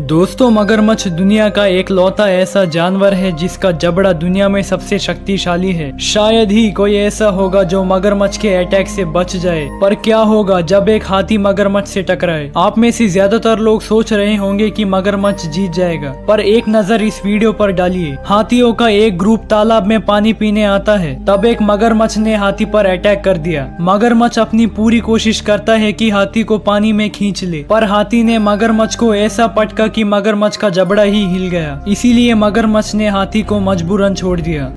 दोस्तों मगरमच्छ दुनिया का एक लौता ऐसा जानवर है जिसका जबड़ा दुनिया में सबसे शक्तिशाली है। शायद ही कोई ऐसा होगा जो मगरमच्छ के अटैक से बच जाए, पर क्या होगा जब एक हाथी मगरमच्छ से टकराए। आप में से ज्यादातर लोग सोच रहे होंगे कि मगरमच्छ जीत जाएगा, पर एक नजर इस वीडियो पर डालिए। हाथियों का एक ग्रुप तालाब में पानी पीने आता है, तब एक मगरमच्छ ने हाथी पर अटैक कर दिया। मगरमच्छ अपनी पूरी कोशिश करता है कि हाथी को पानी में खींच ले, पर हाथी ने मगरमच्छ को ऐसा पटका कि मगरमच्छ का जबड़ा ही हिल गया। इसीलिए मगरमच्छ ने हाथी को मजबूरन छोड़ दिया।